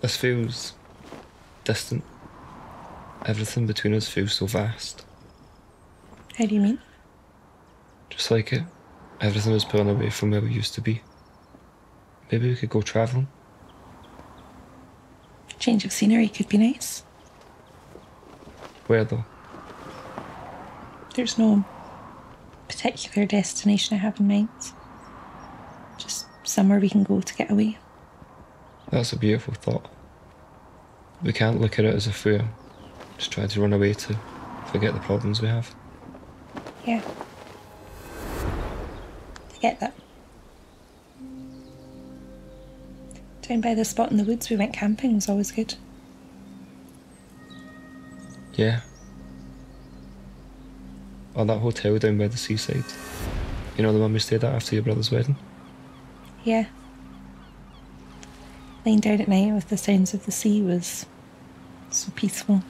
This feels distant. Everything between us feels so vast. How do you mean? Just like it. Everything is pulling away from where we used to be. Maybe we could go travelling. Change of scenery could be nice. Where though? There's no particular destination I have in mind. Just somewhere we can go to get away. That's a beautiful thought. We can't look at it as if we're just trying to run away to forget the problems we have. Yeah. I get that. Down by the spot in the woods we went camping was always good. Yeah. Or that hotel down by the seaside. You know the one we stayed at after your brother's wedding? Yeah. Laying down at night with the sounds of the sea was so peaceful.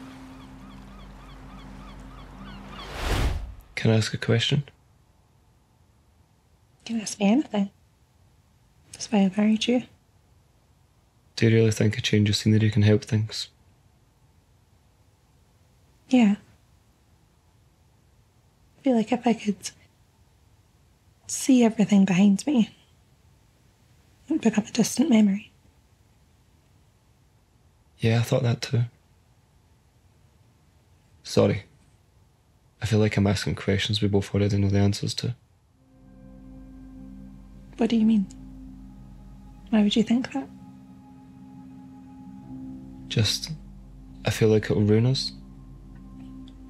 Can I ask a question? You can ask me anything. That's why I married you. Do you really think a change of scenery can help things? Yeah. I feel like if I could see everything behind me, it would become a distant memory. Yeah, I thought that too. Sorry. I feel like I'm asking questions we both already know the answers to. What do you mean? Why would you think that? Just, I feel like it'll ruin us.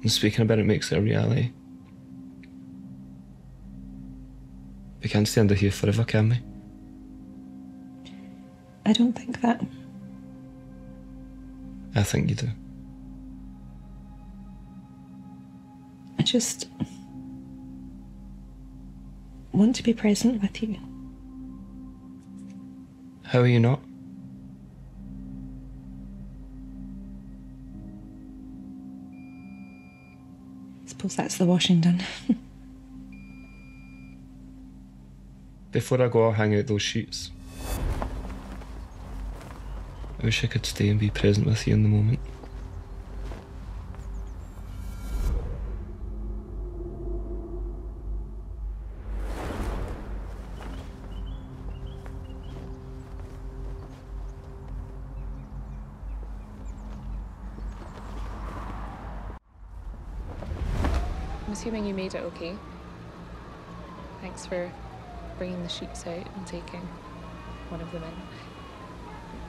And speaking about it makes it a reality. We can't stay under here forever, can we? I don't think that. I think you do. I just want to be present with you. How are you not? I suppose that's the washing done. Before I go, I'll hang out those sheets. I wish I could stay and be present with you in the moment. I'm assuming you made it okay. Thanks for bringing the sheets out and taking one of them in.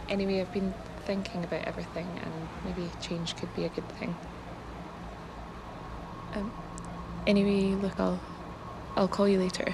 Anyway, I've been thinking about everything and maybe change could be a good thing. Anyway, look, I'll call you later.